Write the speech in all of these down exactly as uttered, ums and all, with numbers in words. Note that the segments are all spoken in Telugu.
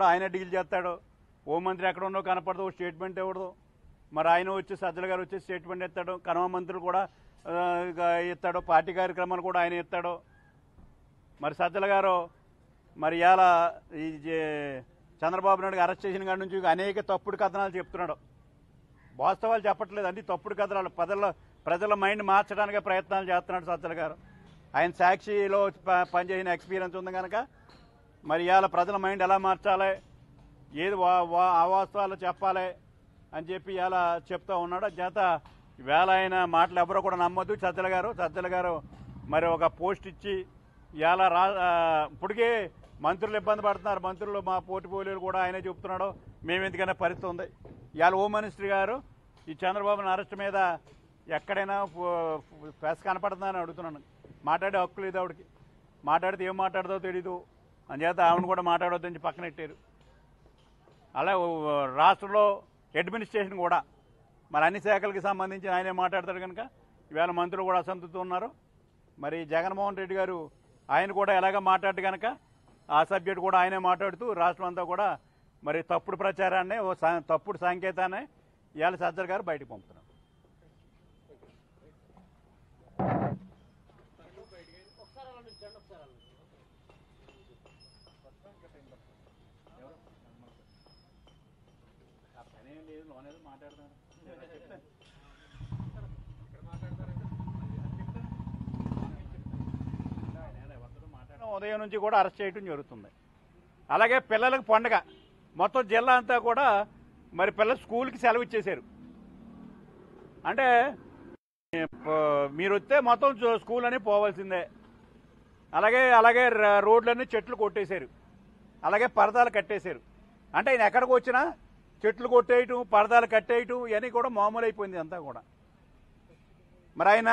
आयने डीलो होम मंत्री एक्डो कनपड़ो स्टेटमेंट इवड़ो मैं आयन वे सज्जल गार वे स्टेटमेंट इतना कनम मंत्री इतना पार्टी कार्यक्रम आये इतना मैं सज्जल गारो मर इला चंद्रबाबु नायडू अरेस्टी अनेक तప్పుడు కథనాలు చెప్తున్నాడు వాస్తవాలు చెప్పట్లేదు అన్ని తప్పుడు కథనాలు ప్రజల ప్రజల మైండ్ మార్చడానికి ప్రయత్నాలు చేస్తున్నాడు సజ్జల గారు ఆయన సాక్షిలో పనిచేసిన ఎక్స్‌పీరియన్స్ ఉంది గనక మరి ఇయాల ప్రజల మైండ్ ఎలా మార్చాలి ఏది వాస్తవాలు చెప్పాలి అని చెప్పి ఇయాల చెప్తా ఉన్నాడు జత వేళ ఆయన మాటలు ఎవరూ కూడా నమ్మొద్దు సజ్జల గారు సజ్జల గారు మరి ఒక పోస్ట్ ఇచ్చి ఇయాల ఇప్పటికే మంత్రులు ఇబ్బంది పడుతున్నారు మంత్రులు మా పోర్ట్‌ఫోలియోలు కూడా ఆయనే చెప్తున్నాడు మేము ఎందుకైనా పరిస్థితి ఉంది ఇయాల హోమ్ మినిస్టర్ గారు ఈ చంద్రబాబు అరెస్ట్ మీద ఎక్కడైనా ఫేస్ కనపడుతుందని అడుగుతున్నాను మాట్లాడే హక్కు లేదు ఆవిడకి మాట్లాడితే ఏం మాట్లాడదో తెలియదు అంచేత ఆవిడ కూడా మాట్లాడొద్దని పక్కన పెట్టారు అలా రాష్ట్రంలో అడ్మినిస్ట్రేషన్ కూడా మరి అన్ని శాఖలకు సంబంధించి ఆయనే మాట్లాడతారు కనుక ఇవాళ మంత్రులు కూడా అసంతృప్తితో ఉన్నారు మరి జగన్మోహన్ రెడ్డి గారు ఆయన కూడా ఎలాగా మాట్లాడారు కనుక ఆ సబ్జెక్ట్ కూడా ఆయనే మాట్లాడుతూ రాష్ట్రమంతా కూడా మరి తప్పుడు ప్రచారాన్ని తప్పుడు సంకేతాన్ని ఇయాల సజ్జల గారు బయటికి పంపుతున్నారు ఉదయం నుంచి కూడా అరెస్ట్ చేయడం జరుగుతుంది అలాగే పిల్లలకు పండుగ మొత్తం జిల్లా అంతా కూడా మరి పిల్లలు స్కూల్కి సెలవు ఇచ్చేశారు అంటే మీరు వస్తే మొత్తం స్కూల్ అని పోవాల్సిందే అలాగే అలాగే రోడ్లన్నీ చెట్లు కొట్టేశారు అలాగే పరదాలు కట్టేశారు అంటే ఆయన ఎక్కడికి వచ్చినా చెట్లు కొట్టేయటం పరదాలు కట్టేయటం ఇవన్నీ కూడా మామూలు అయిపోయింది అంతా కూడా మరి ఆయన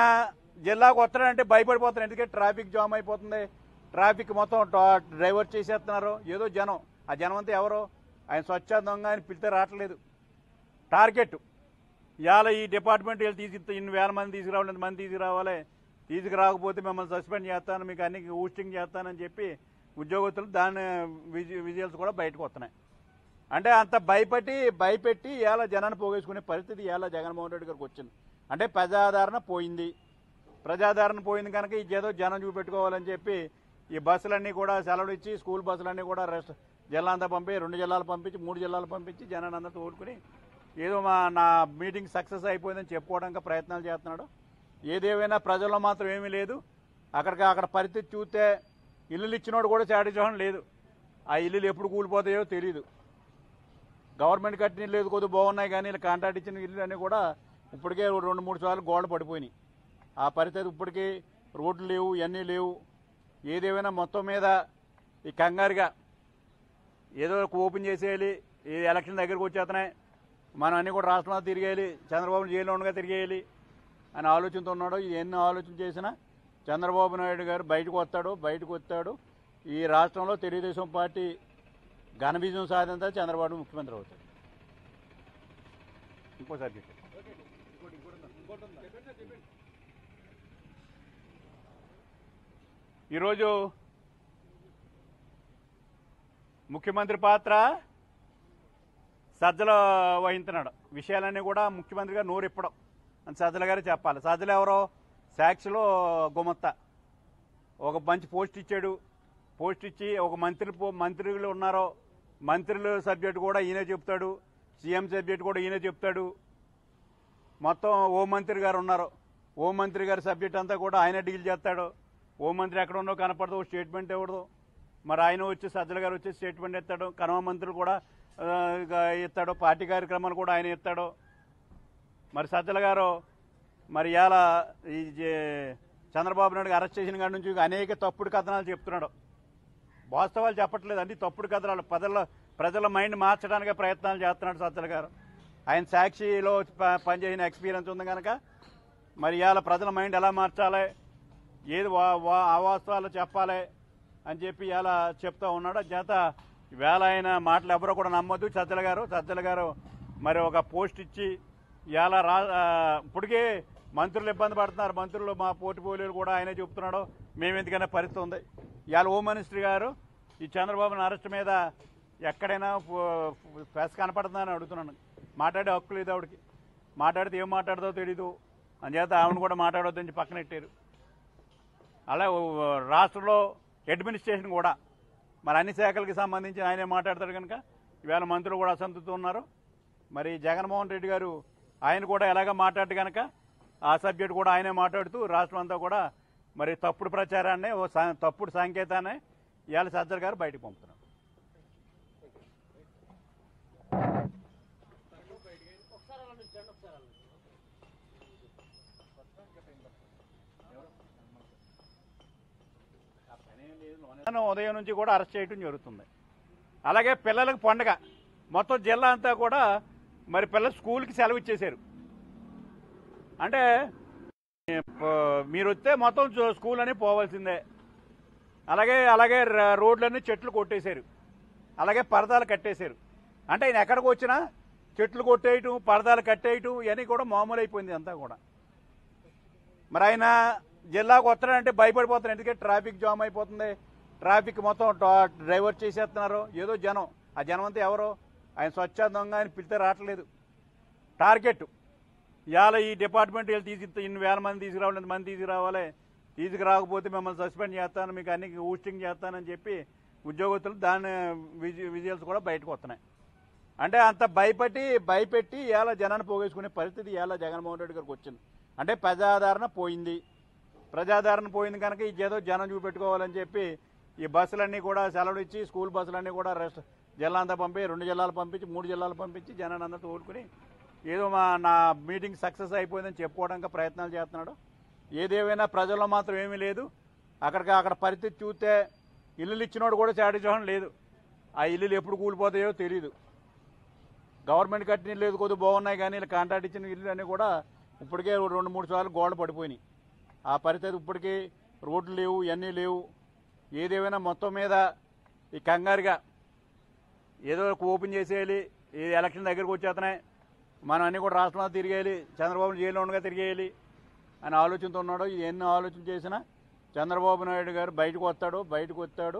జిల్లాకు వస్తాడంటే భయపడిపోతారు ఎందుకంటే ట్రాఫిక్ జామ్ అయిపోతుంది ట్రాఫిక్ మొత్తం డ్రైవర్ చేసేస్తున్నారు ఏదో జనం ఆ జనం అంతా ఎవరో ఆయన స్వచ్ఛందంగా ఆయన పిలితే రావట్లేదు టార్గెట్ ఇవాళ ఈ డిపార్ట్మెంట్ వెళ్ళి తీసుకు ఇన్ని వేల మంది తీసుకురావాలి మంది తీసుకురావాలి తీసుకురాకపోతే మిమ్మల్ని సస్పెండ్ చేస్తాను మీకు అన్ని ఊస్టింగ్ చేస్తానని చెప్పి ఉద్యోగస్తులు దాని విజువల్స్ కూడా బయటకు వస్తున్నాయి అంటే అంత భయపడి భయపెట్టి ఇవాళ జనాన్ని పోగేసుకునే పరిస్థితి ఇవాళ జగన్మోహన్ రెడ్డి గారికి వచ్చింది అంటే ప్రజాదరణ పోయింది ప్రజాదరణ పోయింది కనుక ఈ ఏదో జనం చూపెట్టుకోవాలని చెప్పి ఈ బస్సులన్నీ కూడా సెలవులు ఇచ్చి స్కూల్ బస్సులన్నీ కూడా రెస్ట్ జిల్లా అంతా పంపి రెండు జిల్లాలు పంపించి మూడు జిల్లాలు పంపించి జనాన్ని అంతా తోడుకుని ఏదో మా నా మీటింగ్ సక్సెస్ అయిపోయిందని చెప్పుకోవడానికి ప్రయత్నాలు చేస్తున్నాడు ఏదేమైనా ప్రజల్లో మాత్రం ఏమీ లేదు అక్కడికి అక్కడ పరిస్థితి చూస్తే ఇల్లులు ఇచ్చినోడు కూడా సాటిస్ఫాక్షన్ లేదు ఆ ఇల్లులు ఎప్పుడు కూలిపోతాయో తెలియదు గవర్నమెంట్ కట్టిన ఇల్లు ఏదో కొద్దిగా బాగున్నాయి కానీ ఇలా కాంట్రాక్ట్ ఇచ్చిన ఇల్లు అన్నీ కూడా ఇప్పటికే రెండు మూడు సార్లు గోడ పడిపోయినాయి ఆ పరిస్థితి ఇప్పటికీ రోడ్లు లేవు ఇవన్నీ లేవు ఏదేమైనా మొత్తం మీద ఈ కంగారుగా ఏదో ఓపెన్ చేసేయాలి ఈ ఎలక్షన్ దగ్గరకు వచ్చేస్తున్నాయి మనం అన్నీ కూడా రాష్ట్రంలో తిరిగేయాలి చంద్రబాబు జైల్లో ఉండగా తిరిగేయాలి అని ఆలోచనతో ఉన్నాడు ఇవన్నీ ఆలోచన చేసినా చంద్రబాబు నాయుడు గారు బయటకు వస్తాడు బయటకు వస్తాడు ఈ రాష్ట్రంలో తెలుగుదేశం పార్టీ ఘన విజయం సాధించిన చంద్రబాబు ముఖ్యమంత్రి అవుతాడు ఇంకో సబ్జెక్ట్ ఈరోజు ముఖ్యమంత్రి పాత్ర సజ్జల వహించినాడు విషయాలన్నీ కూడా ముఖ్యమంత్రి గారు నోరు ఇప్పడం అని సజ్జల గారు చెప్పాలి సజ్జలు ఎవరో సాక్షిలో గుమత్త ఒక మంచి పోస్ట్ ఇచ్చాడు పోస్ట్ ఇచ్చి ఒక మంత్రి మంత్రులు ఉన్నారో మంత్రుల సబ్జెక్టు కూడా ఈయనే చెప్తాడు సీఎం సబ్జెక్టు కూడా ఈయనే చెప్తాడు మొత్తం హోంమంత్రి గారు ఉన్నారు హోంమంత్రి గారి సబ్జెక్ట్ అంతా కూడా ఆయనే డీల్ చేస్తాడు హోం మంత్రి ఎక్కడో కనపడదు స్టేట్మెంట్ ఇవ్వడదు మరి ఆయన వచ్చి సజ్జల గారు వచ్చి స్టేట్మెంట్ ఇస్తాడు కనమ మంత్రులు కూడా ఇస్తాడు పార్టీ కార్యక్రమాలు కూడా ఆయన ఇస్తాడు మరి సజ్జల గారు మరి ఇవాళ ఈ చంద్రబాబు నాయుడు అరెస్ట్ చేసిన కాడి నుంచి అనేక తప్పుడు కథనాలు చెప్తున్నాడు వాస్తవాలు చెప్పట్లేదు అన్ని తప్పుడు కథనాలు ప్రజల ప్రజల మైండ్ మార్చడానికి ప్రయత్నాలు చేస్తున్నాడు సజ్జల గారు ఆయన సాక్షిలో పనిచేసిన ఎక్స్పీరియన్స్ ఉంది కనుక మరి ఇవాళ ప్రజల మైండ్ ఎలా మార్చాలి ఏది వాస్తవాలు చెప్పాలి అని చెప్పి ఇలా చెప్తా ఉన్నాడు జత వేళ ఆయన మాటలు ఎవరో కూడా నమ్మొద్దు సజ్జల గారు సజ్జల గారు మరి ఒక పోస్ట్ ఇచ్చి ఇలా రా ఇప్పటికే మంత్రులు ఇబ్బంది పడుతున్నారు మంత్రులు మా పోర్ట్‌ఫోలియోలు కూడా ఆయనే చెప్తున్నాడు మేము ఎందుకైనా పరిస్థితి ఉంది ఇవాళ హోమ్ మినిస్టర్ గారు ఈ చంద్రబాబు అరెస్ట్ మీద ఎక్కడైనా ఫేస్ కనపడుతుందని అడుగుతున్నాను. మాట్లాడే హక్కు లేదు ఆవిడకి, మాట్లాడితే ఏం మాట్లాడదో తెలీదు అని చేత ఆవిడని కూడా మాట్లాడొద్దని పక్కన పెట్టారు. అలా రాష్ట్రంలో అడ్మినిస్ట్రేషన్ కూడా మరి అన్ని శాఖలకి సంబంధించి ఆయనే మాట్లాడతారు కనుక ఈవేళ మంత్రులు కూడా అసంతృప్తి ఉన్నారు. మరి జగన్మోహన్ రెడ్డి గారు ఆయన కూడా ఎలాగ మాట్లాడు కనుక ఆ సబ్జెక్ట్ కూడా ఆయనే మాట్లాడుతూ రాష్ట్రం అంతా కూడా మరి తప్పుడు ప్రచారాన్ని ఓ తప్పుడు సంకేతాన్ని ఇవాళ సజ్జర్ గారు బయటకు పంపుతున్నారు. ఉదయం నుంచి కూడా అరెస్ట్ చేయడం జరుగుతుంది. అలాగే పిల్లలకు పండుగ మొత్తం జిల్లా అంతా కూడా మరి పిల్లలు స్కూల్కి సెలవు ఇచ్చేశారు. అంటే మీరు వస్తే మొత్తం స్కూల్ అని పోవాల్సిందే. అలాగే అలాగే రోడ్లన్నీ చెట్లు కొట్టేశారు, అలాగే పరదాలు కట్టేశారు. అంటే ఆయన ఎక్కడికి వచ్చినా చెట్లు కొట్టేయటం, పరదాలు కట్టేయటం ఇవన్నీ కూడా మామూలు అయిపోయింది అంతా కూడా. మరి ఆయన జిల్లాకు వస్తాడంటే భయపడిపోతున్నారు, ఎందుకంటే ట్రాఫిక్ జామ్ అయిపోతుంది, ట్రాఫిక్ మొత్తం డ్రైవర్ చేసేస్తున్నారు. ఏదో జనం, ఆ జనం అంతా ఎవరో ఆయన స్వచ్ఛందంగా ఆయన పిలితే రావట్లేదు. టార్గెట్ ఇవాళ ఈ డిపార్ట్మెంట్ వెళ్ళి తీసుకు ఇన్ని వేల మంది తీసుకురావాలి, ఎంత మంది తీసుకురావాలి, తీసుకురాకపోతే మిమ్మల్ని సస్పెండ్ చేస్తాను, మీకు అన్ని ఊస్టింగ్ చేస్తానని చెప్పి ఉద్యోగస్తులు దాని విజువల్స్ కూడా బయటకు వస్తున్నాయి. అంటే అంత భయపెట్టి భయపెట్టి ఇవాళ జనాన్ని పోగేసుకునే పరిస్థితి ఇవాళ జగన్మోహన్ రెడ్డి గారికి వచ్చింది. అంటే ప్రజాదరణ పోయింది, ప్రజాదరణ పోయింది కనుక ఇదేదో జనం చూపెట్టుకోవాలని చెప్పి ఈ బస్సులన్నీ కూడా సెలవులు ఇచ్చి స్కూల్ బస్సులన్నీ కూడా రెస్ట్ జిల్లా అంతా పంపి రెండు జిల్లాలు పంపించి మూడు జిల్లాలు పంపించి జనాన్ని అందరూ తోడుకుని ఏదో మా నా మీటింగ్ సక్సెస్ అయిపోయిందని చెప్పుకోవడానికి ప్రయత్నాలు చేస్తున్నాడు. ఏదేమైనా ప్రజల్లో మాత్రం ఏమీ లేదు. అక్కడికి అక్కడ పరిస్థితి చూస్తే ఇల్లులు ఇచ్చినోడు కూడా సాటిస్ఫాక్షన్ లేదు. ఆ ఇల్లులు ఎప్పుడు కూలిపోతాయో తెలియదు. గవర్నమెంట్ కట్టిన ఇల్లు ఏదో కొద్దిగా బాగున్నాయి, కానీ ఇలా కాంట్రాక్ట్ ఇచ్చిన ఇల్లు అన్నీ కూడా ఇప్పటికే రెండు మూడు సార్లు గోడ పడిపోయినాయి. ఆ పరిస్థితి ఇప్పటికీ రోడ్లు లేవు, ఇవన్నీ లేవు. ఏదేమైనా మొత్తం మీద ఈ కంగారుగా ఏదో ఓపెన్ చేసేయాలి, ఈ ఎలక్షన్ దగ్గరకు వచ్చేస్తున్నాయి, మనం అన్నీ కూడా రాష్ట్రంలో తిరిగేయాలి, చంద్రబాబు జైల్లో ఉండగా తిరిగేయాలి అని ఆలోచనతో ఉన్నాడు. ఎన్ని ఆలోచన చేసినా చంద్రబాబు నాయుడు గారు బయటకు వస్తాడు, బయటకు వస్తాడు.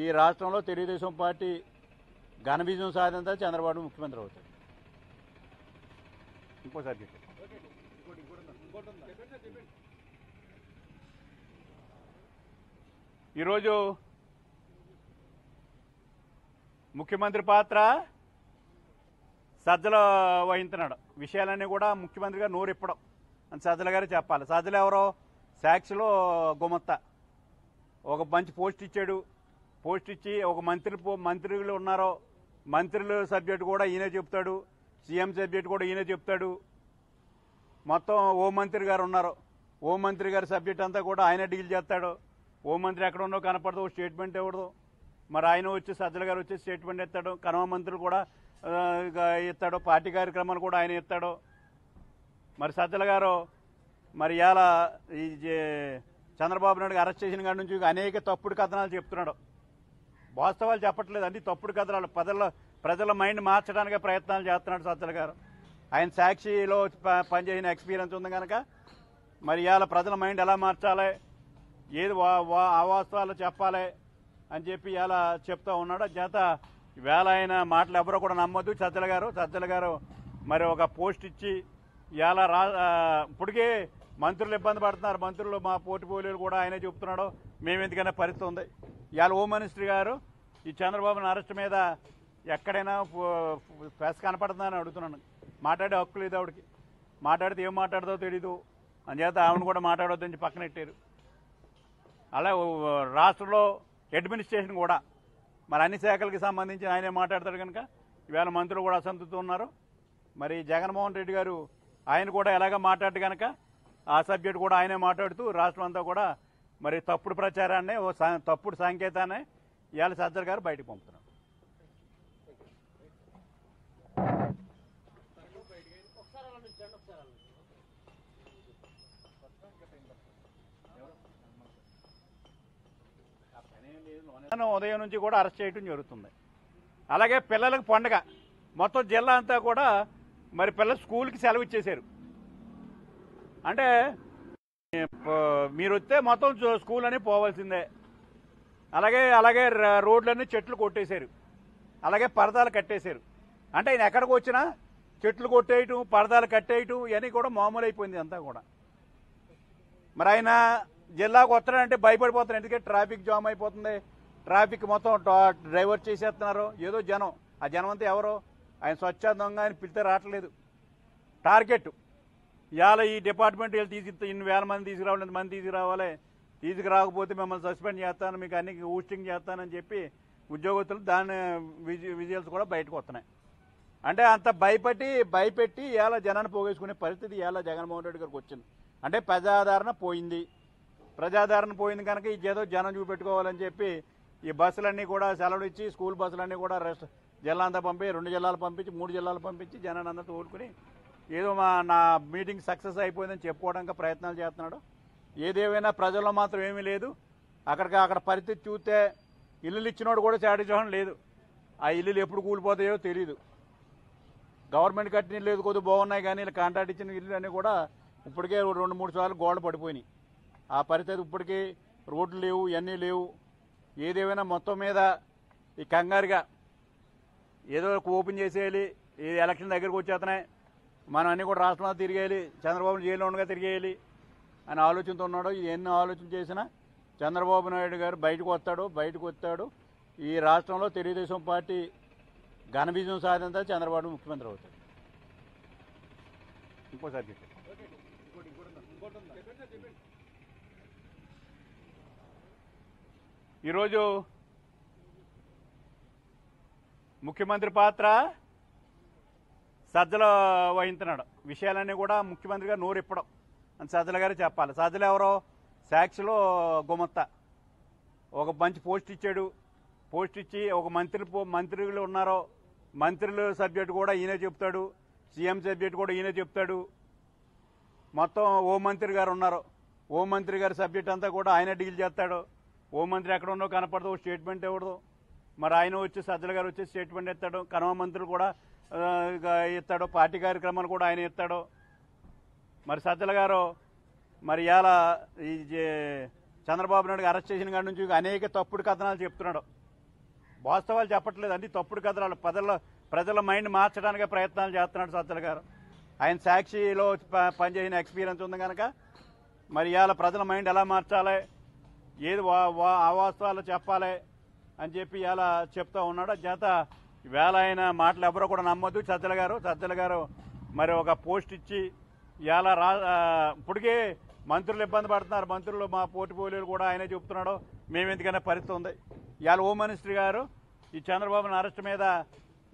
ఈ రాష్ట్రంలో తెలుగుదేశం పార్టీ ఘన విజయం సాధించా, చంద్రబాబు ముఖ్యమంత్రి అవుతాడు. ఇంకో సబ్జెక్ట్ ఈరోజు ముఖ్యమంత్రి పాత్ర సజ్జల వహిస్తున్నాడు. విషయాలన్నీ కూడా ముఖ్యమంత్రి గారు నోరు ఇప్పడం అని సజ్జల గారు చెప్పాలి. సజ్జలు ఎవరో సాక్షిలో గుమత్త ఒక మంచి పోస్ట్ ఇచ్చాడు, పోస్ట్ ఇచ్చి ఒక మంత్రి మంత్రులు ఉన్నారో మంత్రుల సబ్జెక్ట్ కూడా ఈయనే చెప్తాడు, సీఎం సబ్జెక్ట్ కూడా ఈయనే చెప్తాడు. మొత్తం హోంమంత్రి గారు ఉన్నారు, హోంమంత్రి గారి సబ్జెక్ట్ అంతా కూడా ఆయన డీల్ చేస్తాడు. హోంమంత్రి ఎక్కడ ఉన్నో కనపడదు, స్టేట్మెంట్ ఇవ్వడదు. మరి ఆయన వచ్చి సజ్జల గారు వచ్చి స్టేట్మెంట్ ఇస్తాడు, కనుమ మంత్రులు కూడా ఇస్తాడు, పార్టీ కార్యక్రమాలు కూడా ఆయన ఇస్తాడు. మరి సజ్జల గారు మరి ఇవాళ ఈ చంద్రబాబు నాయుడు అరెస్ట్ చేసిన కాడి నుంచి అనేక తప్పుడు కథనాలు చెప్తున్నాడు. వాస్తవాలు చెప్పట్లేదు, అన్ని తప్పుడు కథనాలు. ప్రజల ప్రజల మైండ్ మార్చడానికి ప్రయత్నాలు చేస్తున్నాడు సజ్జల గారు. ఆయన సాక్షిలో పనిచేసిన ఎక్స్పీరియన్స్ ఉంది కనుక మరి ఇవాళ ప్రజల మైండ్ ఎలా మార్చాలి, ఏది అవాస్తవాలు చెప్పాలి అని చెప్పి ఇవాళ చెప్తా ఉన్నాడు. చేత ఇవాళ ఆయన మాటలు ఎవరో కూడా నమ్మొద్దు. సజ్జల గారు సజ్జల గారు మరి ఒక పోస్ట్ ఇచ్చి ఇవాళ రా ఇప్పటికే మంత్రులు ఇబ్బంది పడుతున్నారు. మంత్రులు మా పోర్ట్ఫోలియోలు కూడా ఆయనే చెప్తున్నాడు, మేము ఎందుకనే పరిస్థితి ఉంది. ఇవాళ హోమ్ మినిస్టర్ గారు ఈ చంద్రబాబు అరెస్ట్ మీద ఎక్కడైనా ఫేస్ కనపడుతుందని అడుగుతున్నాను. మాట్లాడే హక్కు లేదు ఆవిడకి, మాట్లాడితే ఏం మాట్లాడదో తెలీదు అని చేత ఆవిడని కూడా మాట్లాడొద్దని పక్కన పెట్టారు. అలా రాష్ట్రంలో అడ్మినిస్ట్రేషన్ కూడా మరి అన్ని శాఖలకి సంబంధించి ఆయనే మాట్లాడతాడు కనుక ఈవేళ మంత్రులు కూడా అసంతృప్తి ఉన్నారు. మరి జగన్మోహన్ రెడ్డి గారు ఆయన కూడా ఎలాగ మాట్లాడు కనుక ఆ సబ్జెక్ట్ కూడా ఆయనే మాట్లాడుతూ రాష్ట్రం అంతా కూడా మరి తప్పుడు ప్రచారాన్ని ఓ తప్పుడు సంకేతాన్ని ఇవాళ సజ్జర్ గారు బయటకు పంపుతున్నారు. ఉదయం నుంచి కూడా అరెస్ట్ చేయడం జరుగుతుంది. అలాగే పిల్లలకు పండుగ మొత్తం జిల్లా అంతా కూడా మరి పిల్లలు స్కూల్కి సెలవు ఇచ్చేశారు. అంటే మీరు వస్తే మొత్తం స్కూల్ అని పోవాల్సిందే. అలాగే అలాగే రోడ్లన్నీ చెట్లు కొట్టేశారు, అలాగే పరదాలు కట్టేశారు అంటే ఆయన ఎక్కడికి వచ్చినా చెట్లు కొట్టేయటం పరదాలు కట్టేయటం ఇవన్నీ కూడా మామూలు అయిపోయింది అంతా కూడా. మరి ఆయన జిల్లాకు వస్తాడంటే భయపడిపోతారు, ఎందుకంటే ట్రాఫిక్ జామ్ అయిపోతుంది, ట్రాఫిక్ మొత్తం డ్రైవర్ చేసేస్తున్నారు. ఏదో జనం ఆ జనం అంతా ఎవరో ఆయన స్వచ్ఛందంగా ఆయన పిలితే రావట్లేదు. టార్గెట్ ఇవాళ ఈ డిపార్ట్మెంట్ వీళ్ళు తీసి ఇన్ని వేల మంది తీసుకురావాలి, మంది తీసుకురావాలి, తీసుకురాకపోతే మిమ్మల్ని సస్పెండ్ చేస్తాను, మీకు అన్ని ఊస్టింగ్ చేస్తానని చెప్పి ఉద్యోగస్తులు దాని విజువల్స్ కూడా బయటకు వస్తున్నాయి. అంటే అంత భయపడి భయపెట్టి ఇవాళ జనాన్ని పోగేసుకునే పరిస్థితి ఇవాళ జగన్మోహన్ రెడ్డి గారికి వచ్చింది. అంటే ప్రజాదరణ పోయింది, ప్రజాదరణ పోయింది కనుక ఇదేదో జనం చూపెట్టుకోవాలని చెప్పి ఈ బస్సులన్నీ కూడా సెలవులు ఇచ్చి స్కూల్ బస్సులన్నీ కూడా రెస్ట్ జిల్లా అంతా పంపి రెండు జిల్లాలు పంపించి మూడు జిల్లాలు పంపించి జనాన్ని అంతా తోలుకుని ఏదో మా నా మీటింగ్ సక్సెస్ అయిపోయిందని చెప్పుకోవడానికి ప్రయత్నాలు చేస్తున్నాడు. ఏదేమైనా ప్రజల్లో మాత్రం ఏమీ లేదు. అక్కడికి అక్కడ పరిస్థితి చూస్తే ఇల్లులు ఇచ్చినోడు కూడా సాటిస్ఫాక్షన్ లేదు. ఆ ఇల్లులు ఎప్పుడు కూలిపోతాయో తెలియదు. గవర్నమెంట్ కట్టిన ఇల్లు కొద్ది బాగున్నాయి కానీ ఇలా కాంట్రాక్ట్ ఇచ్చిన ఇల్లు అన్నీ కూడా ఇప్పటికే రెండు మూడు సార్లు గోడ పడిపోయినాయి. ఆ పరిస్థితి ఇప్పటికీ రోడ్లు లేవు, ఇవన్నీ లేవు. ఏదేమైనా మొత్తం మీద ఈ కంగారుగా ఏదో ఓపెన్ చేసేయాలి, ఈ ఎలక్షన్ దగ్గరకు వచ్చేస్తున్నాయి, మనం అన్నీ కూడా రాష్ట్రంలో తిరిగేయాలి, చంద్రబాబు జైల్లో ఉండగా తిరిగేయాలి అని ఆలోచనతో ఉన్నాడు. ఎన్ని ఆలోచన చేసినా చంద్రబాబు నాయుడు గారు బయటకు వస్తాడు, బయటకు వస్తాడు. ఈ రాష్ట్రంలో తెలుగుదేశం పార్టీ ఘన విజయం సాధించే చంద్రబాబు ముఖ్యమంత్రి అవుతాడు. ఇంకోసారి ఈరోజు ముఖ్యమంత్రి పాత్ర సజ్జల వహించినాడు. విషయాలన్నీ కూడా ముఖ్యమంత్రి గారు నోరు ఇప్పడం అని సజ్జల గారు చెప్పాలి. సజ్జల ఎవరో సాక్షిలో గుమత్తా ఒక మంచి పోస్ట్ ఇచ్చాడు. పోస్ట్ ఇచ్చి ఒక మంత్రి మంత్రులు ఉన్నారో మంత్రుల సబ్జెక్ట్ కూడా ఈయనే చెప్తాడు, సీఎం సబ్జెక్ట్ కూడా ఈయనే చెప్తాడు. మొత్తం హోంమంత్రి గారు ఉన్నారు, హోంమంత్రి గారి సబ్జెక్ట్ అంతా కూడా ఆయన డీల్ చేస్తాడు. హోంమంత్రి ఎక్కడ ఉన్నో కనపడదు, స్టేట్మెంట్ ఇవ్వదు. మరి ఆయన వచ్చి సజ్జల గారు వచ్చి స్టేట్మెంట్ ఇస్తాడు. కనుమ మంత్రులు కూడా ఇస్తాడు, పార్టీ కార్యక్రమాలు కూడా ఆయన ఇస్తాడు. మరి సజ్జల గారు మరి ఇవాళ ఈ చంద్రబాబు నాయుడు అరెస్ట్ చేసిన కాడి నుంచి అనేక తప్పుడు కథనాలు చెప్తున్నాడు. వాస్తవాలు చెప్పట్లేదు, అన్ని తప్పుడు కథనాలు. ప్రజల ప్రజల మైండ్ మార్చడానికి ప్రయత్నాలు చేస్తున్నాడు సజ్జల గారు. ఆయన సాక్షిలో పనిచేసిన ఎక్స్పీరియన్స్ ఉంది కనుక మరి ఇవాళ ప్రజల మైండ్ ఎలా మార్చాలి, ఏది అవాస్తవాలు చెప్పాలి అని చెప్పి ఇవాళ చెప్తా ఉన్నాడు. చేత వేళ ఆయన మాటలు ఎవరో కూడా నమ్మొద్దు. సజ్జల గారు సజ్జల గారు మరి ఒక పోస్ట్ ఇచ్చి ఇవాళ రా ఇప్పటికే మంత్రులు ఇబ్బంది పడుతున్నారు. మంత్రులు మా పోర్ట్ఫోలియోలు కూడా ఆయనే చెప్తున్నాడు, మేము ఎందుకనే పరిస్థితి ఉంది. ఇవాళ హోమ్ మినిస్టర్ గారు ఈ చంద్రబాబు అరెస్ట్ మీద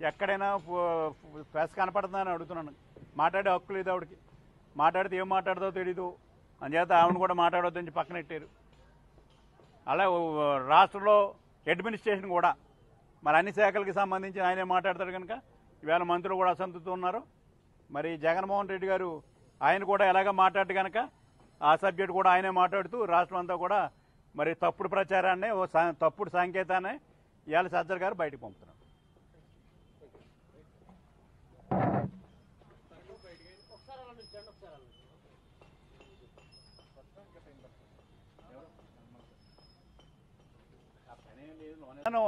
ఎక్కడైనా ఫెస్ కనపడుతుందని అడుగుతున్నాను. మాట్లాడే హక్కు లేదు ఆవిడకి, మాట్లాడితే ఏం మాట్లాడదో తెలీదు అని చేత ఆవిడ కూడా మాట్లాడొద్దని పక్కన పెట్టారు. అలా రాష్ట్రంలో అడ్మినిస్ట్రేషన్ కూడా మరి అన్ని శాఖలకి సంబంధించి ఆయనే మాట్లాడతాడు కనుక ఇవాళ మంత్రులు కూడా అసంతృప్తి ఉన్నారు. మరి జగన్మోహన్ రెడ్డి గారు ఆయన కూడా ఎలాగ మాట్లాడు కనుక ఆ సబ్జెక్ట్ కూడా ఆయనే మాట్లాడుతూ రాష్ట్రం అంతా కూడా మరి తప్పుడు ప్రచారాన్ని ఓ తప్పుడు సంకేతాన్ని ఇవాళ సజ్జల గారు బయటకు పంపుతున్నారు.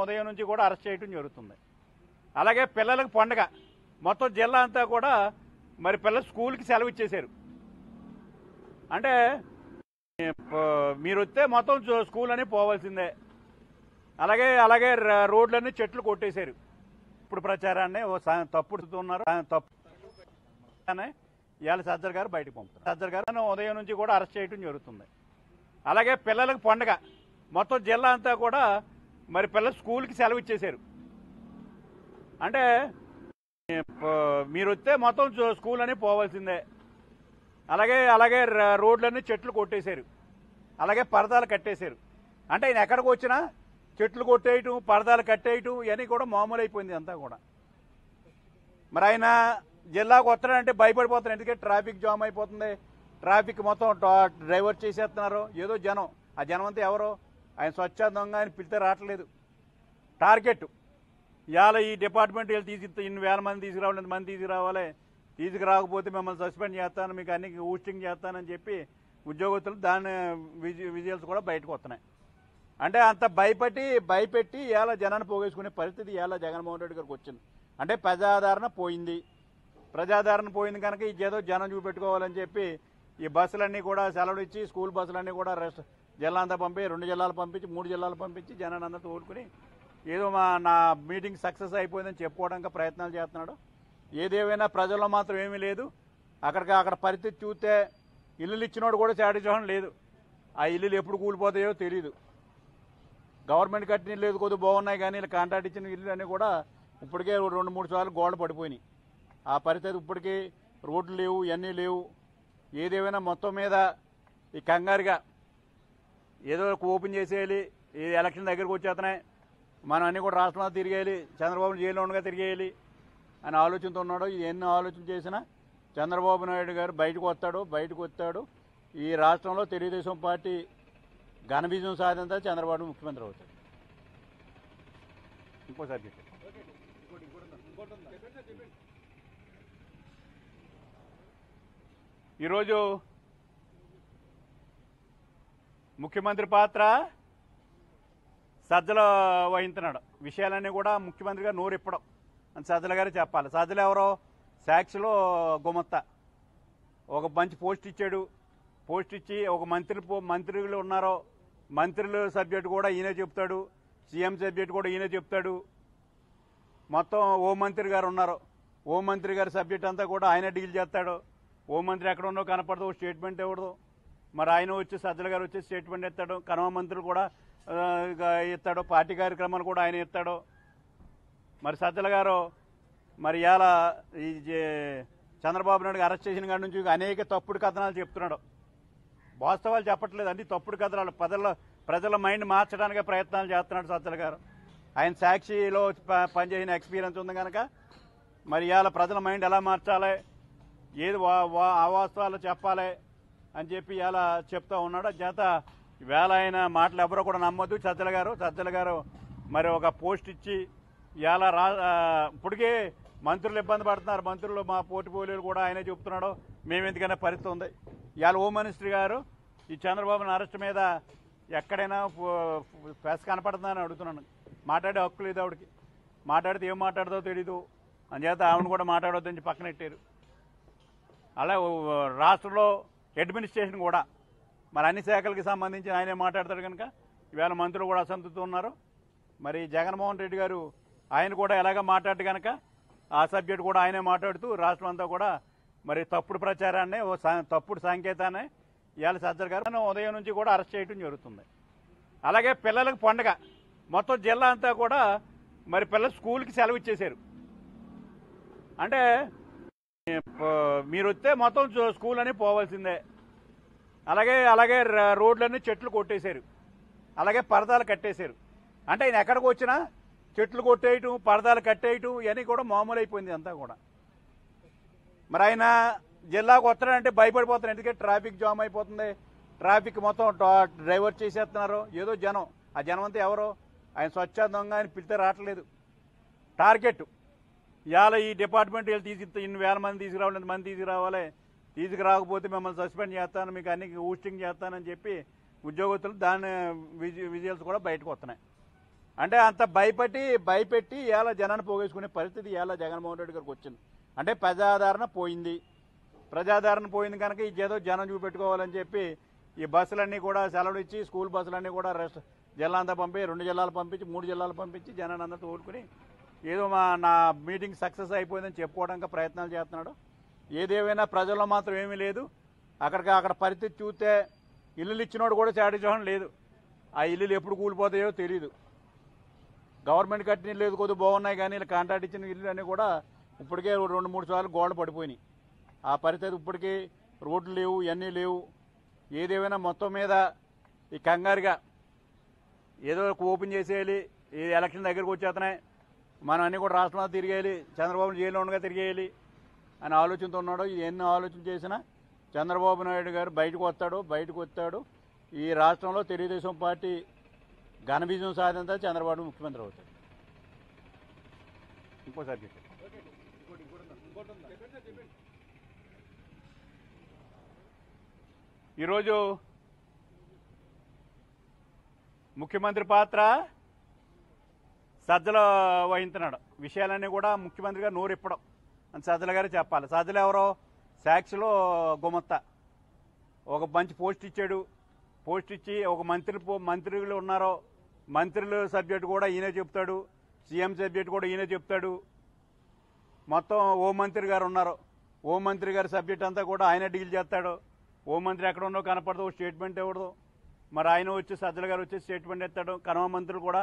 ఉదయం నుంచి కూడా అరెస్ట్ చేయడం జరుగుతుంది. అలాగే పిల్లలకు పండుగ, మొత్తం జిల్లా అంతా కూడా మరి పిల్లలు స్కూల్కి సెలవు ఇచ్చేశారు. అంటే మీరు వస్తే మొత్తం స్కూల్ అని పోవాల్సిందే. అలాగే అలాగే రోడ్లన్నీ చెట్లు కొట్టేశారు. ఇప్పుడు ప్రచారాన్ని తప్పుడు ఉన్నారు తప్పు ఇవాళ సజ్జల గారు బయటకు పంపుతారు. సజ్జల గారు ఉదయం నుంచి కూడా అరెస్ట్ చేయడం జరుగుతుంది. అలాగే పిల్లలకు పండుగ, మొత్తం జిల్లా అంతా కూడా మరి పిల్లలు స్కూల్కి సెలవు ఇచ్చేశారు. అంటే మీరు వస్తే మొత్తం స్కూల్ అని పోవాల్సిందే. అలాగే అలాగే రోడ్లన్నీ చెట్లు కొట్టేశారు. అలాగే పరదాలు కట్టేశారు. అంటే ఆయన ఎక్కడికి వచ్చినా చెట్లు కొట్టేయటం పరదాలు కట్టేయటం ఇవన్నీ కూడా మామూలు అయిపోయింది అంతా కూడా. మరి ఆయన జిల్లాకు వస్తాడంటే భయపడిపోతున్నారు, ఎందుకంటే ట్రాఫిక్ జామ్ అయిపోతుంది, ట్రాఫిక్ మొత్తం డ్రైవర్ చేసేస్తున్నారు. ఏదో జనం ఆ జనం అంతా ఎవరో ఆయన స్వచ్ఛందంగా ఆయన పిలితే రావట్లేదు. టార్గెట్ ఇవాళ ఈ డిపార్ట్మెంట్ వీళ్ళు తీసి ఇన్ని వేల మంది తీసుకురావాలి, మంది తీసుకురావాలి, తీసుకురాకపోతే మిమ్మల్ని సస్పెండ్ చేస్తాను, మీకు అన్ని ఊస్టింగ్ చేస్తానని చెప్పి ఉద్యోగస్తులు దాని విజువల్స్ కూడా బయటకు వస్తున్నాయి. అంటే అంత భయపడి భయపెట్టి ఇలా జనాన్ని పోగేసుకునే పరిస్థితి ఇలా జగన్మోహన్ రెడ్డి గారికి వచ్చింది. అంటే ప్రజాదరణ పోయింది, ప్రజాదరణ పోయింది కనుక ఈ ఏదో జనం చూపెట్టుకోవాలని చెప్పి ఈ బస్సులన్నీ కూడా సెలవులు ఇచ్చి స్కూల్ బస్సులన్నీ కూడా రెస్ట్ జిల్లా అంతా పంపి రెండు జిల్లాలు పంపించి మూడు జిల్లాలు పంపించి జనాన్ని అంతా తోడుకుని ఏదో మా నా మీటింగ్ సక్సెస్ అయిపోయిందని చెప్పుకోవడానికి ప్రయత్నాలు చేస్తున్నాడు. ఏదేమైనా ప్రజల్లో మాత్రం ఏమీ లేదు. అక్కడికి అక్కడ పరిస్థితి చూస్తే ఇల్లులు ఇచ్చినోడు కూడా సాటిస్ఫాక్షన్ లేదు. ఆ ఇల్లులు ఎప్పుడు కూలిపోతాయో తెలియదు. గవర్నమెంట్ కట్టిన ఇల్లు ఏదో కొద్దిగా బాగున్నాయి కానీ ఇలా కాంట్రాక్ట్ ఇచ్చిన ఇల్లు అన్నీ కూడా ఇప్పటికే రెండు మూడు సార్లు గోడ పడిపోయినాయి. ఆ పరిస్థితి ఇప్పటికీ రోడ్లు లేవు, ఇవన్నీ లేవు. ఏదేమైనా మొత్తం మీద ఈ కంగారుగా ఏదో ఓపెన్ చేసేయాలి, ఈ ఎలక్షన్ దగ్గరకు వచ్చేస్తున్నాయి, మనం అన్నీ కూడా రాష్ట్రంలో తిరిగేయాలి, చంద్రబాబు జైల్లో ఉండగా తిరిగేయాలి అని ఆలోచనతో ఉన్నాడు. ఎన్ని ఆలోచన చేసినా చంద్రబాబు నాయుడు గారు బయటకు వస్తాడు, బయటకు వస్తాడు. ఈ రాష్ట్రంలో తెలుగుదేశం పార్టీ ఘన విజయం సాధించే చంద్రబాబు ముఖ్యమంత్రి అవుతాడు. ఇంకోసారి ఈరోజు ముఖ్యమంత్రి పాత్ర సజ్జల వహించినాడు. విషయాలన్నీ కూడా ముఖ్యమంత్రిగా నోరు ఇప్పడం అని సజ్జల గారు చెప్పాలి. సజ్జలు ఎవరో సాక్షిలో గుమత్త ఒక మంచి పోస్ట్ ఇచ్చాడు. పోస్ట్ ఇచ్చి ఒక మంత్రి మంత్రులు ఉన్నారో మంత్రుల సబ్జెక్టు కూడా ఈయనే చెప్తాడు, సీఎం సబ్జెక్టు కూడా ఈయనే చెప్తాడు. మొత్తం హోంమంత్రి గారు ఉన్నారు, హోంమంత్రి గారి సబ్జెక్ట్ అంతా కూడా ఆయన డీల్ చేస్తాడు. హోంమంత్రి ఎక్కడ ఉన్నో కనపడదు, స్టేట్మెంట్ ఇవ్వదు. మరి ఆయన వచ్చి సజ్జల గారు వచ్చి స్టేట్మెంట్ ఇస్తాడు. కనుమ మంత్రులు కూడా ఇస్తాడు, పార్టీ కార్యక్రమాలు కూడా ఆయన ఇస్తాడు. మరి సజ్జల గారు మరి ఇలా ఈ చంద్రబాబు నాయుడు అరెస్ట్ చేసిన కాడి నుంచి అనేక తప్పుడు కథనాలు చెప్తున్నాడు. వాస్తవాలు చెప్పట్లేదు, అన్ని తప్పుడు కథనాలు. ప్రజల ప్రజల మైండ్ మార్చడానికి ప్రయత్నాలు చేస్తున్నాడు సజ్జల గారు. ఆయన సాక్షిలో పనిచేసిన ఎక్స్పీరియన్స్ ఉంది కనుక మరి ఇలా ప్రజల మైండ్ ఎలా మార్చాలి, ఏది అవాస్తవాలు చెప్పాలి అని చెప్పి ఇలా చెప్తా ఉన్నాడు. చేత వేళ ఆయన మాటలు ఎవరో కూడా నమ్మొద్దు. సజ్జల గారు సజ్జల గారు మరి ఒక పోస్ట్ ఇచ్చి ఇలా రా ఇప్పటికే మంత్రులు ఇబ్బంది పడుతున్నారు. మంత్రులు మా పోర్ట్ఫోలియోలు కూడా ఆయనే చెప్తున్నాడు, మేము ఎందుకనే పరిస్థితి ఉంది. ఇవాళ హోమ్ మినిస్టర్ గారు ఈ చంద్రబాబు అరెస్ట్ మీద ఎక్కడైనా ఫెస్ కనపడుతుందని అడుగుతున్నాను. మాట్లాడే హక్కు లేదు ఆవిడకి, మాట్లాడితే ఏం మాట్లాడదో తెలీదు అని చేత ఆవిడ కూడా మాట్లాడొద్దని పక్కన పెట్టారు. అలా రాష్ట్రంలో అడ్మినిస్ట్రేషన్ కూడా మరి అన్ని శాఖలకి సంబంధించి ఆయనే మాట్లాడతాడు కనుక ఇవాళ మంత్రులు కూడా అసంతృప్తి ఉన్నారు. మరి జగన్మోహన్ రెడ్డి గారు ఆయన కూడా ఎలాగ మాట్లాడు కనుక ఆ సబ్జెక్ట్ కూడా ఆయనే మాట్లాడుతూ రాష్ట్రం అంతా కూడా మరి తప్పుడు ప్రచారాన్ని తప్పుడు సంకేతాన్ని ఇవాళ సజ్జల గారు ఉదయం నుంచి కూడా అరెస్ట్ చేయడం జరుగుతుంది. అలాగే పిల్లలకు పండగ మొత్తం జిల్లా అంతా కూడా మరి పిల్లలు స్కూల్కి సెలవు ఇచ్చేశారు. అంటే మీరు వస్తే మొత్తం స్కూల్ అని పోవాల్సిందే. అలాగే అలాగే రోడ్లన్నీ చెట్లు కొట్టేశారు, అలాగే పరదాలు కట్టేశారు. అంటే ఆయన ఎక్కడికి వచ్చినా చెట్లు కొట్టేయటం, పరదాలు కట్టేయటం ఇవన్నీ కూడా మామూలు అయిపోయింది అంతా కూడా. మరి ఆయన జిల్లాకు వస్తాడంటే భయపడిపోతున్నాడు, ఎందుకంటే ట్రాఫిక్ జామ్ అయిపోతుంది, ట్రాఫిక్ మొత్తం డ్రైవర్ చేసేస్తున్నారు. ఏదో జనం, ఆ జనం అంతా ఎవరో ఆయన స్వచ్ఛందంగా ఆయన పిలితే రావట్లేదు. టార్గెట్ ఇవాళ ఈ డిపార్ట్మెంట్ వీళ్ళు తీసుకు ఇన్ని వేల మంది తీసుకురావాలి, మంది తీసుకురావాలి, తీసుకురాకపోతే మిమ్మల్ని సస్పెండ్ చేస్తాను, మీకు అన్ని ఊస్టింగ్ చేస్తానని చెప్పి ఉద్యోగస్తులు దాని విజువల్స్ కూడా బయటకు వస్తున్నాయి. అంటే అంత భయపడి భయపెట్టి ఇలా జనాన్ని పోగేసుకునే పరిస్థితి ఇలా జగన్మోహన్ రెడ్డి గారికి వచ్చింది. అంటే ప్రజాదరణ పోయింది, ప్రజాదరణ పోయింది కనుక ఈ ఏదో జనం చూపెట్టుకోవాలని చెప్పి ఈ బస్సులన్నీ కూడా సెలవులు ఇచ్చి స్కూల్ బస్సులన్నీ కూడా రెస్ట్ జిల్లా అంతా పంపి రెండు జిల్లాలు పంపించి మూడు జిల్లాలు పంపించి జనాన్ని అంతా తోడుకుని ఏదో మా నా మీటింగ్ సక్సెస్ అయిపోయిందని చెప్పుకోవడానికి ప్రయత్నాలు చేస్తున్నాడు. ఏదేమైనా ప్రజల్లో మాత్రం ఏమీ లేదు. అక్కడికి అక్కడ పరిస్థితి చూస్తే ఇల్లులు ఇచ్చినోడు కూడా సాటిస్ఫాక్షన్ లేదు. ఆ ఇల్లులు ఎప్పుడు కూలిపోతాయో తెలియదు. గవర్నమెంట్ కట్టిన ఇల్లు ఏదో కొద్దిగా బాగున్నాయి కానీ ఇలా కాంట్రాక్ట్ ఇచ్చిన ఇల్లు అన్నీ కూడా ఇప్పటికే రెండు మూడు సార్లు గోడ పడిపోయినాయి. ఆ పరిస్థితి ఇప్పటికీ రోడ్లు లేవు, ఇవన్నీ లేవు. ఏదేమైనా మొత్తం మీద ఈ కంగారుగా ఏదో ఓపెన్ చేసేయాలి, ఈ ఎలక్షన్ దగ్గరకు వచ్చేస్తున్నాయి, మనం అన్నీ కూడా రాష్ట్రంలో తిరిగేయాలి, చంద్రబాబు జైల్లో ఉండగా తిరిగేయాలి అని ఆలోచనతో ఉన్నాడు. ఎన్ని ఆలోచన చేసినా చంద్రబాబు నాయుడు గారు బయటకు వస్తాడు, బయటకు వస్తాడు. ఈ రాష్ట్రంలో తెలుగుదేశం పార్టీ ఘన విజయం సాధించే చంద్రబాబు ముఖ్యమంత్రి అవుతాడు. ఇంకోసారి ఈరోజు ముఖ్యమంత్రి పాత్ర సజ్జల వహించనడ విషయాలన్నీ కూడా ముఖ్యమంత్రిగా నోరెప్పడం అని సజ్జల గారు చెప్పాలి. సజ్జల ఎవరో సాక్షిలో గోమత్త ఒక మంచి పోస్ట్ ఇచ్చాడు, పోస్ట్ ఇచ్చి ఒక మంత్రి మంత్రులు ఉన్నారో మంత్రుల సబ్జెక్ట్ కూడా ఈయనే చెప్తాడు, సీఎం సబ్జెక్ట్ కూడా ఈయనే చెప్తాడు, మొత్తం హోంమంత్రి గారు ఉన్నారు హోంమంత్రి గారి సబ్జెక్ట్ అంతా కూడా ఆయన డీల్ చేస్తాడు. హోంమంత్రి ఎక్కడ ఉన్నో కనపడదు, స్టేట్మెంట్ ఇవ్వదు, మరి ఆయన వచ్చి సజ్జల గారు వచ్చి స్టేట్మెంట్ ఇస్తాడు, కనుమ మంత్రులు కూడా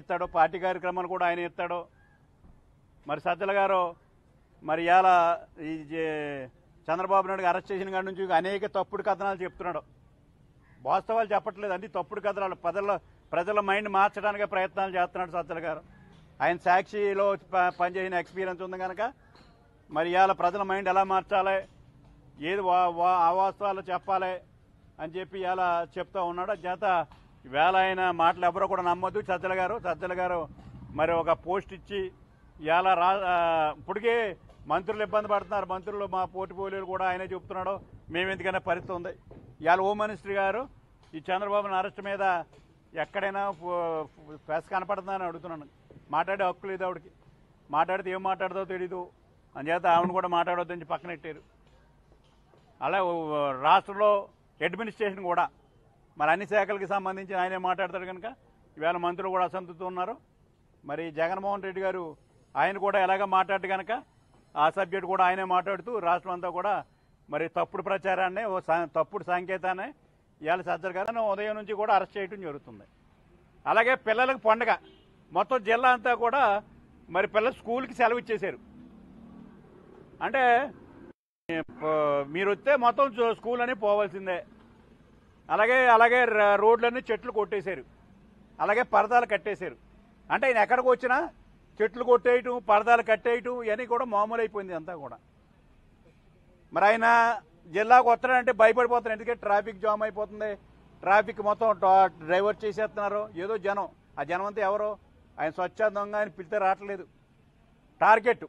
ఇస్తాడు, పార్టీ కార్యక్రమాలు కూడా ఆయన ఇస్తాడు. మరి సజ్జల గారు మరి ఇలా ఈ చంద్రబాబు నాయుడు అరెస్ట్ చేసిన కాడి నుంచి అనేక తప్పుడు కథనాలు చెప్తున్నాడు, వాస్తవాలు చెప్పట్లేదు, అన్ని తప్పుడు కథనాలు ప్రజల ప్రజల మైండ్ మార్చడానికి ప్రయత్నాలు చేస్తున్నాడు సజ్జల గారు. ఆయన సాక్షిలో పనిచేసిన ఎక్స్పీరియన్స్ ఉంది కనుక మరి ఇలా ప్రజల మైండ్ ఎలా మార్చాలి, ఏది అవాస్తవాలు చెప్పాలి అని చెప్పి ఇలా చెప్తా ఉన్నాడు. చేత వేళ ఆయన మాటలు ఎవరో కూడా నమ్మొద్దు. సజ్జల గారు సజ్జల గారు మరి ఒక పోస్ట్ ఇచ్చి ఇలా రా ఇప్పటికే మంత్రులు ఇబ్బంది పడుతున్నారు, మంత్రులు మా పోర్ట్ఫోలియోలు కూడా ఆయనే చెప్తున్నాడు, మేము ఎందుకైనా పరిస్థితి ఉంది. ఇవాళ హోమ్ మినిస్టర్ గారు ఈ చంద్రబాబు అరెస్ట్ మీద ఎక్కడైనా ఫేస్ కనపడుతుందని అడుగుతున్నాను, మాట్లాడే హక్కు లేదు ఆవిడకి, మాట్లాడితే ఏం మాట్లాడదో తెలీదు అని చేత ఆవిడని కూడా మాట్లాడొద్దని పక్కన పెట్టారు. అలా రాష్ట్రంలో అడ్మినిస్ట్రేషన్ కూడా మరి అన్ని శాఖలకి సంబంధించి ఆయనే మాట్లాడతాడు కనుక ఇవాళ మంత్రులు కూడా అసంతృప్తి ఉన్నారు. మరి జగన్మోహన్ రెడ్డి గారు ఆయన కూడా ఎలాగ మాట్లాడు కనుక ఆ సబ్జెక్ట్ కూడా ఆయనే మాట్లాడుతూ రాష్ట్రం అంతా కూడా మరి తప్పుడు ప్రచారాన్ని ఓ తప్పుడు సంకేతాన్ని ఇవాళ సజ్జల గారు ఉదయం నుంచి కూడా అరెస్ట్ చేయడం జరుగుతుంది. అలాగే పిల్లలకు పండగ, మొత్తం జిల్లా అంతా కూడా మరి పిల్లలు స్కూల్కి సెలవు ఇచ్చేశారు, అంటే మీరు వస్తే మొత్తం స్కూల్ అని పోవాల్సిందే. అలాగే అలాగే రోడ్లన్నీ చెట్లు కొట్టేశారు, అలాగే పరదాలు కట్టేశారు, అంటే ఆయన ఎక్కడికి వచ్చినా చెట్లు కొట్టేయటం పరదాలు కట్టేయటం ఇవన్నీ కూడా మామూలు అయిపోయింది అంతా కూడా. మరి ఆయన జిల్లాకు వస్తాడంటే భయపడిపోతున్నారు, ఎందుకంటే ట్రాఫిక్ జామ్ అయిపోతుంది, ట్రాఫిక్ మొత్తం డ్రైవర్ చేసేస్తున్నారు, ఏదో జనం ఆ జనం అంతా ఎవరో ఆయన స్వచ్ఛందంగా ఆయన పిలితే రావట్లేదు. టార్గెట్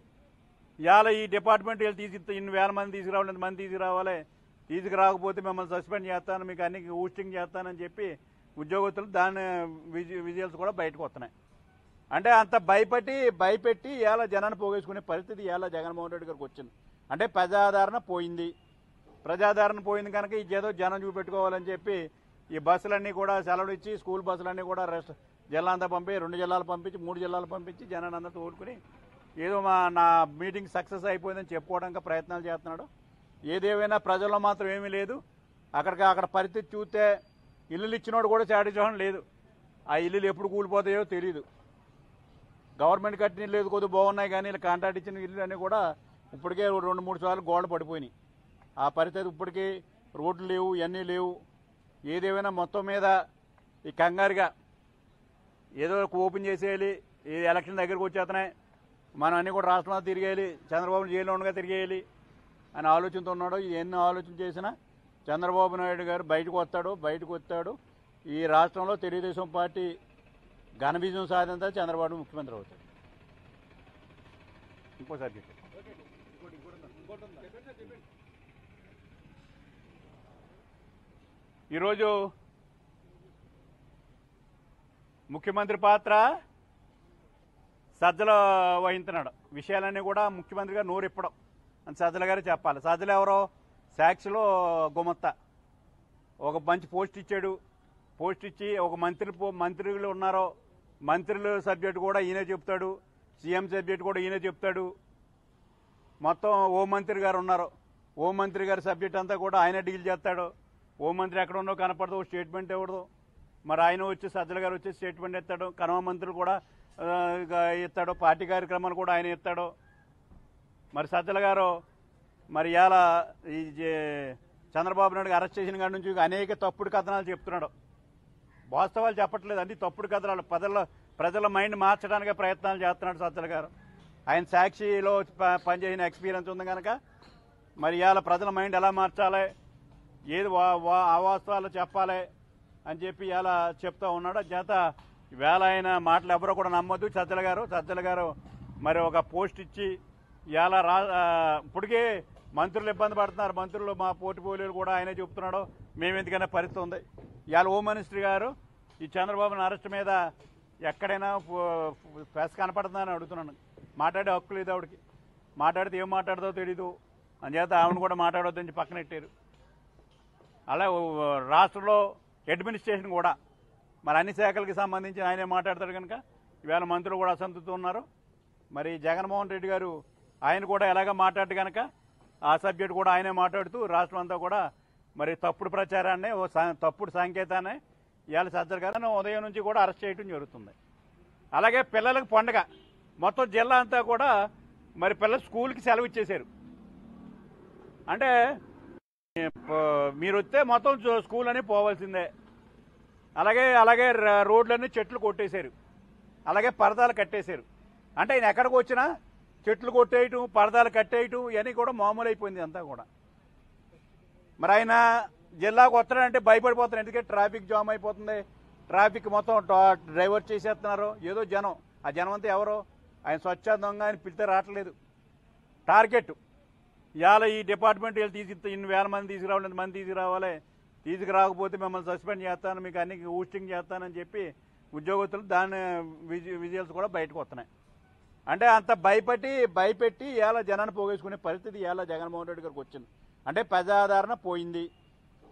ఇవాళ ఈ డిపార్ట్మెంట్ వీళ్ళు తీసుకు ఇన్ని వేల మంది తీసుకురావాలి, ఎంత మంది తీసుకురావాలి, తీసుకురాకపోతే మిమ్మల్ని సస్పెండ్ చేస్తాను, మీకు అన్ని ఊస్టింగ్ చేస్తానని చెప్పి ఉద్యోగస్తులు దాని విజువల్స్ కూడా బయటకు వస్తున్నాయి. అంటే అంత భయపెట్టి భయపెట్టి ఇవాళ జనాన్ని పోగేసుకునే పరిస్థితి ఇవాళ జగన్మోహన్ రెడ్డి గారికి వచ్చింది. అంటే ప్రజాదరణ పోయింది, ప్రజాదరణ పోయింది కనుక ఇదేదో జనం చూపెట్టుకోవాలని చెప్పి ఈ బస్సులన్నీ కూడా సెలవులు ఇచ్చి స్కూల్ బస్సులన్నీ కూడా రెస్ట్ జిల్లా అంతా పంపి రెండు జిల్లాలు పంపించి మూడు జిల్లాలు పంపించి జనాన్ని అంతా తోడుకుని ఏదో మా నా మీటింగ్ సక్సెస్ అయిపోయిందని చెప్పుకోవడానికి ప్రయత్నాలు చేస్తున్నాడు. ఏదేమైనా ప్రజల్లో మాత్రం ఏమీ లేదు, అక్కడికి అక్కడ పరిస్థితి చూస్తే ఇల్లులు ఇచ్చినోడు కూడా సాటిస్ఫాక్షన్ లేదు, ఆ ఇల్లులు ఎప్పుడు కూలిపోతాయో తెలియదు. గవర్నమెంట్ కట్టిన ఇల్లు ఏదో కొద్దిగా బాగున్నాయి కానీ ఇలా కాంట్రాక్ట్ ఇచ్చిన ఇల్లు అన్నీ కూడా ఇప్పటికే రెండు మూడు సార్లు గోడలు పడిపోయినాయి, ఆ పరిస్థితి ఇప్పటికీ. రోడ్లు లేవు, ఇవన్నీ లేవు. ఏదేమైనా మొత్తం మీద ఈ కంగారుగా ఏదో ఓపెన్ చేసేయాలి, ఈ ఎలక్షన్ దగ్గరకు వచ్చేస్తున్నాయి, మనం అన్నీ కూడా రాష్ట్రంలో తిరిగేయాలి, చంద్రబాబు జైల్లో ఉండగా తిరిగేయాలి అని ఆలోచనతో ఉన్నాడు. ఎన్ని ఆలోచన చేసినా చంద్రబాబు నాయుడు గారు బయటకు వస్తాడు బయటకు వస్తాడు ఈ రాష్ట్రంలో తెలుగుదేశం పార్టీ ఘన విజయం సాధించా, చంద్రబాబు ముఖ్యమంత్రి అవుతాడు. ఇంకో సబ్జెక్ట్ ఈరోజు ముఖ్యమంత్రి పాత్ర సజ్జల వహించనడు విషయాలన్నీ కూడా ముఖ్యమంత్రిగా నోరెప్పడం అని సజ్జల గారు చెప్పాలి. సజ్జలు ఎవరో సాక్షిలో గోమత్త ఒక మంచి పోస్ట్ ఇచ్చాడు, పోస్ట్ ఇచ్చి ఒక మంత్రి మంత్రులు ఉన్నారో మంత్రుల సబ్జెక్ట్ కూడా ఈయనే చెప్తాడు, సీఎం సబ్జెక్ట్ కూడా ఈయనే చెప్తాడు, మొత్తం హోంమంత్రి గారు ఉన్నారు హోంమంత్రి గారి సబ్జెక్ట్ అంతా కూడా ఆయన డీల్ చేస్తాడు. హోంమంత్రి ఎక్కడ ఉన్నో కనపడదు, స్టేట్మెంట్ ఇవ్వదు, మరి ఆయన వచ్చి సజ్జల గారు వచ్చి స్టేట్మెంట్ ఇస్తాడు, కనుమ మంత్రులు కూడా ఇస్తాడు, పార్టీ కార్యక్రమాలు కూడా ఆయన ఇస్తాడు. మరి సజ్జల గారు మరి ఇలా ఈ చంద్రబాబు నాయుడు అరెస్ట్ చేసిన కాడి నుంచి అనేక తప్పుడు కథనాలు చెప్తున్నాడు, వాస్తవాలు చెప్పట్లేదు, అన్ని తప్పుడు కథనాలు ప్రజల ప్రజల మైండ్ మార్చడానికి ప్రయత్నాలు చేస్తున్నాడు సజ్జల గారు. ఆయన సాక్షిలో పనిచేసిన ఎక్స్పీరియన్స్ ఉంది కనుక మరి ఇలా ప్రజల మైండ్ ఎలా మార్చాలి, ఏది అవాస్తవాలు చెప్పాలి అని చెప్పి ఇలా చెప్తా ఉన్నాడు. చేత వేళ ఆయన మాటలు ఎవరో కూడా నమ్మొద్దు. సజ్జల గారు సజ్జల గారు మరి ఒక పోస్ట్ ఇచ్చి ఇలా రా ఇప్పటికే మంత్రులు ఇబ్బంది పడుతున్నారు, మంత్రులు మా పోర్ట్ఫోలియోలు కూడా ఆయనే చెప్తున్నాడు, మేము ఎందుకైనా పరిస్థితి ఉంది. ఇవాళ హోమ్ మినిస్టర్ గారు చంద్రబాబు అరెస్ట్ మీద ఎక్కడైనా ఫేస్ కనపడుతుందని అడుగుతున్నాను. మాట్లాడే హక్కు లేదు ఆవిడకి, మాట్లాడితే ఏం మాట్లాడదో తెలియదు అని చేత ఆవిడని కూడా మాట్లాడొద్దని పక్కనెట్టారు. అలా రాష్ట్రంలో అడ్మినిస్ట్రేషన్ కూడా మరి అన్ని శాఖలకి సంబంధించి ఆయనే మాట్లాడతాడు కనుక ఇవాళ మంత్రులు కూడా అసంతృప్తి ఉన్నారు. మరి జగన్మోహన్ రెడ్డి గారు ఆయన కూడా ఎలాగ మాట్లాడు కనుక ఆ సబ్జెక్ట్ కూడా ఆయనే మాట్లాడుతూ రాష్ట్రం అంతా కూడా మరి తప్పుడు ప్రచారాన్ని ఓ తప్పుడు సంకేతాన్ని ఇవాళ సజ్జర్ గారు ఉదయం నుంచి కూడా అరెస్ట్ చేయడం జరుగుతుంది. అలాగే పిల్లలకు పండగ, మొత్తం జిల్లా అంతా కూడా మరి పిల్లలు స్కూల్కి సెలవు ఇచ్చేశారు. అంటే మీరు వస్తే మొత్తం స్కూల్ అని పోవాల్సిందే. అలాగే అలాగే రోడ్లన్నీ చెట్లు కొట్టేశారు, అలాగే పరదాలు కట్టేశారు. అంటే ఆయన ఎక్కడికి వచ్చినా చెట్లు కొట్టేయటం, పరదాలు కట్టేయటం ఇవన్నీ కూడా మామూలు అయిపోయింది అంతా కూడా. మరి ఆయన జిల్లాకు వస్తాడంటే భయపడిపోతున్నారు, ఎందుకంటే ట్రాఫిక్ జామ్ అయిపోతుంది, ట్రాఫిక్ మొత్తం డ్రైవర్ చేసేస్తున్నారు. ఏదో జనం, ఆ జనం అంతా ఎవరో ఆయన స్వచ్ఛందంగా ఆయన పిలితే రావట్లేదు. టార్గెట్ ఇవాళ ఈ డిపార్ట్మెంట్ వీళ్ళు తీసుకు ఇన్ని వేల మంది తీసుకురావాలి, మంది తీసుకురావాలి, తీసుకురాకపోతే మిమ్మల్ని సస్పెండ్ చేస్తాను, మీకు అన్ని ఊస్టింగ్ చేస్తానని చెప్పి ఉద్యోగస్తులు దాని విజువల్స్ కూడా బయటకు వస్తున్నాయి. అంటే అంత భయపడి భయపెట్టి ఇలా జనాన్ని పోగేసుకునే పరిస్థితి ఇలా జగన్మోహన్ రెడ్డి గారికి వచ్చింది. అంటే ప్రజాదరణ పోయింది,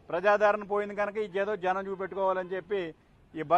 ప్రజాదరణ పోయింది కనుక ఈ ఏదో జనం చూపెట్టుకోవాలని చెప్పి ఈ